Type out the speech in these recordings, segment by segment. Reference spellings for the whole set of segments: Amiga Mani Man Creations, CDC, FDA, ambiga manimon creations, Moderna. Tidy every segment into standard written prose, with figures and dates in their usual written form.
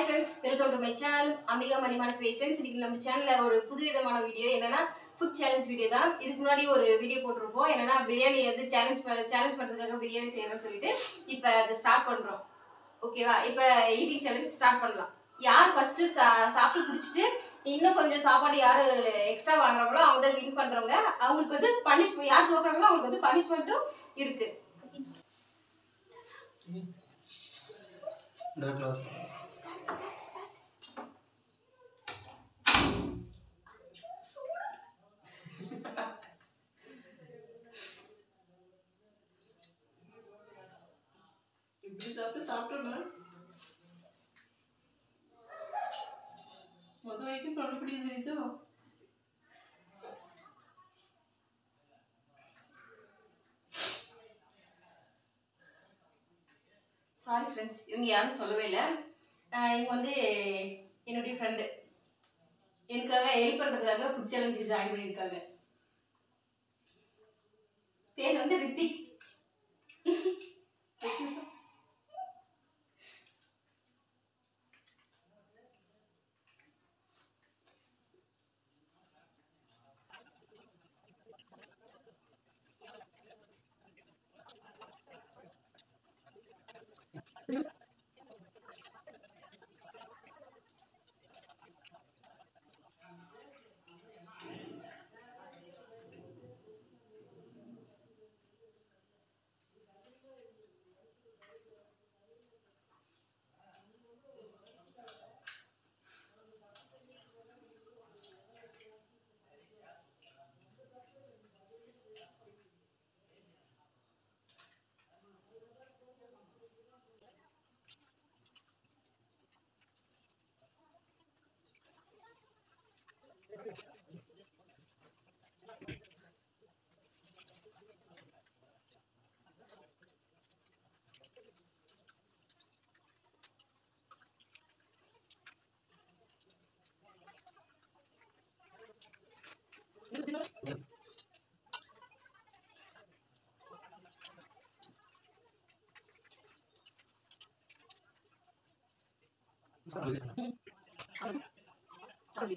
Hi friends, welcome to my channel Amiga Mani Man Creations. Today, our channel is a new video. This is a food challenge video. This is a video. Now, start. Okay, now eating challenge start. Yaar first saaptu kudichittu innum konja saapadu yaar extra vaangrangalo avanga win pandranga avangalukku vende punishment yaar thokrangalo avangalukku vende punishment irukku no close start ibbi saaptu saaptona What do you do? Sorry, friends. You are not alone. I am a different. I am Sorry.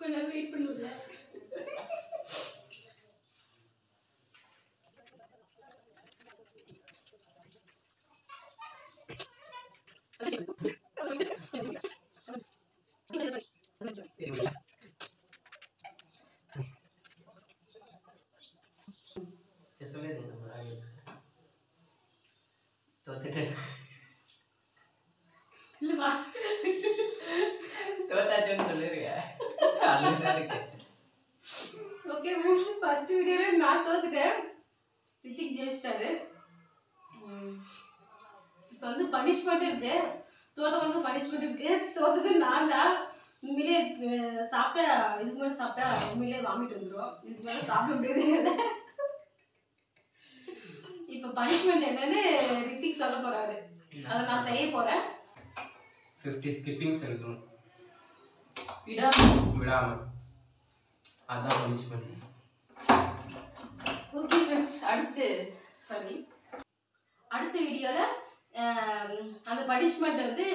wait for okay, friends, first video le na thodute Ritik jeistare ipandu punishment irde thodavanu punishment irke thodade naana mile saapta idu mele saapta mile vomit vandru idu mele saapta mudiyala ipo punishment enna ne Ritik solla porare adha na seiya poren 50 skippings edukonu விடாம அதான் punishment. Okay friends, அடுத்த வீடியோல அந்த punishment வந்து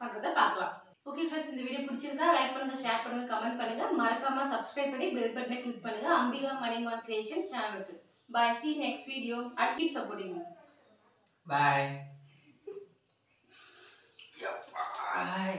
பண்றத பார்க்கலாம். Okay friends, இந்த video பிடிச்சிருந்தா லைக் பண்ணுங்க, ஷேர் பண்ணுங்க, கமெண்ட் பண்ணுங்க, மறக்காம Subscribe பண்ணி பெல் பட்டனை கிளிக் பண்ணுங்க அம்பிகா மணி மான் கிரியேஷன் சேனலுக்கு. Bye, see you next video and keep supporting me. Bye.